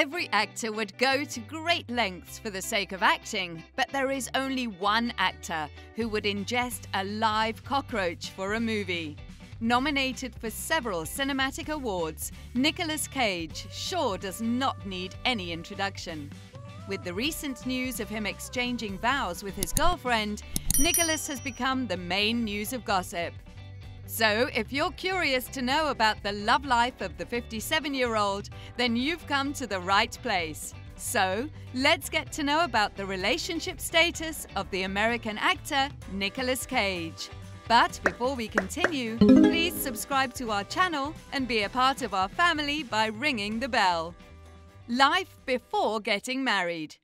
Every actor would go to great lengths for the sake of acting, but there is only one actor who would ingest a live cockroach for a movie. Nominated for several cinematic awards, Nicolas Cage sure does not need any introduction. With the recent news of him exchanging vows with his girlfriend, Nicolas has become the main news of gossip. So, if you're curious to know about the love life of the 57-year-old, then you've come to the right place. So, let's get to know about the relationship status of the American actor Nicolas Cage. But before we continue, please subscribe to our channel and be a part of our family by ringing the bell. Life before getting married.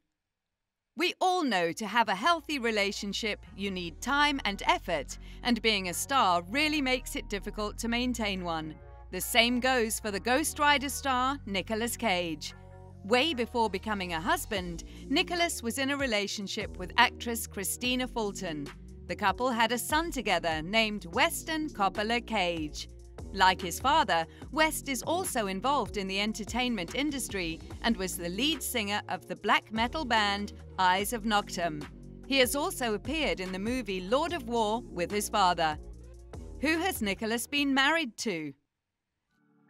We all know to have a healthy relationship, you need time and effort, and being a star really makes it difficult to maintain one. The same goes for the Ghost Rider star Nicolas Cage. Way before becoming a husband, Nicolas was in a relationship with actress Christina Fulton. The couple had a son together named Weston Coppola Cage. Like his father, West is also involved in the entertainment industry and was the lead singer of the black metal band Eyes of Noctum. He has also appeared in the movie Lord of War with his father. Who has Nicolas been married to?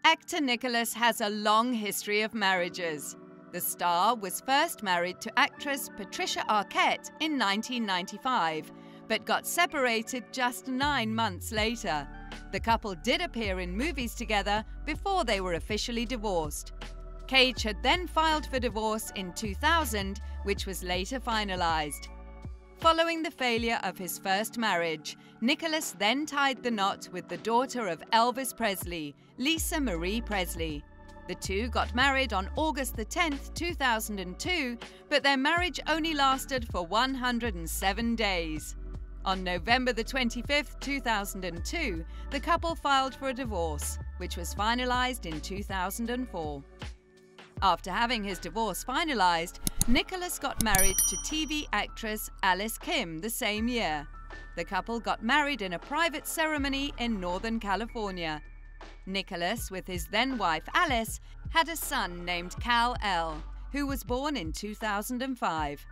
Actor Nicolas has a long history of marriages. The star was first married to actress Patricia Arquette in 1995, but got separated just 9 months later. The couple did appear in movies together before they were officially divorced. Cage had then filed for divorce in 2000, which was later finalized. Following the failure of his first marriage, Nicolas then tied the knot with the daughter of Elvis Presley, Lisa Marie Presley. The two got married on August 10, 2002, but their marriage only lasted for 107 days. On November 25, 2002, the couple filed for a divorce, which was finalized in 2004. After having his divorce finalized, Nicolas got married to TV actress Alice Kim the same year. The couple got married in a private ceremony in Northern California. Nicolas, with his then-wife Alice, had a son named Kal-el, who was born in 2005.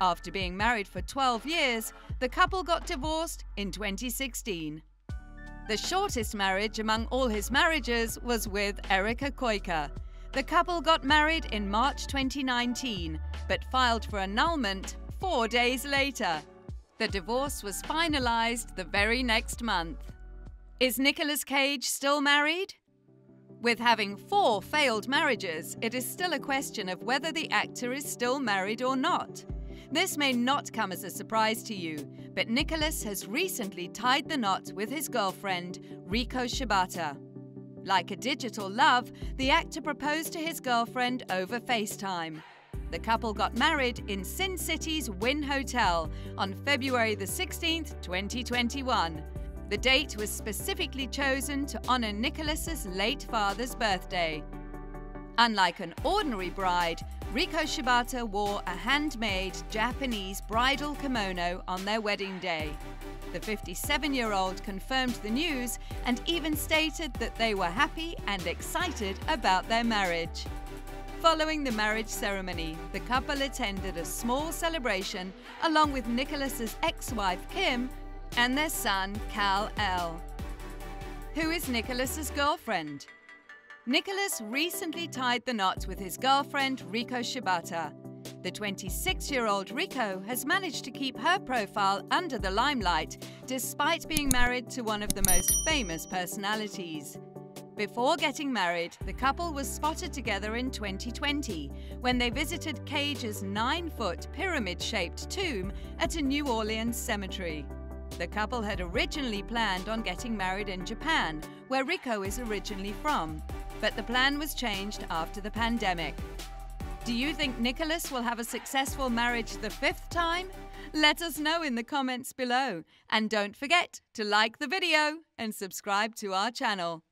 After being married for 12 years, the couple got divorced in 2016. The shortest marriage among all his marriages was with Erika Koike. The couple got married in March 2019, but filed for annulment 4 days later. The divorce was finalized the very next month. Is Nicolas Cage still married? With having 4 failed marriages, it is still a question of whether the actor is still married or not. This may not come as a surprise to you, but Nicolas has recently tied the knot with his girlfriend, Riko Shibata. Like a digital love, the actor proposed to his girlfriend over FaceTime. The couple got married in Sin City's Wynn Hotel on February 16, 2021. The date was specifically chosen to honor Nicolas's late father's birthday. Unlike an ordinary bride, Riko Shibata wore a handmade Japanese bridal kimono on their wedding day. The 57-year-old confirmed the news and even stated that they were happy and excited about their marriage. Following the marriage ceremony, the couple attended a small celebration along with Nicolas's ex-wife Kim and their son Kal-el. Who is Nicolas's girlfriend? Nicolas recently tied the knot with his girlfriend Riko Shibata. The 26-year-old Riko has managed to keep her profile under the limelight despite being married to one of the most famous personalities. Before getting married, the couple was spotted together in 2020 when they visited Cage's 9-foot pyramid-shaped tomb at a New Orleans cemetery. The couple had originally planned on getting married in Japan, where Riko is originally from, but the plan was changed after the pandemic. Do you think Nicolas will have a successful marriage the 5th time? Let us know in the comments below, and don't forget to like the video and subscribe to our channel.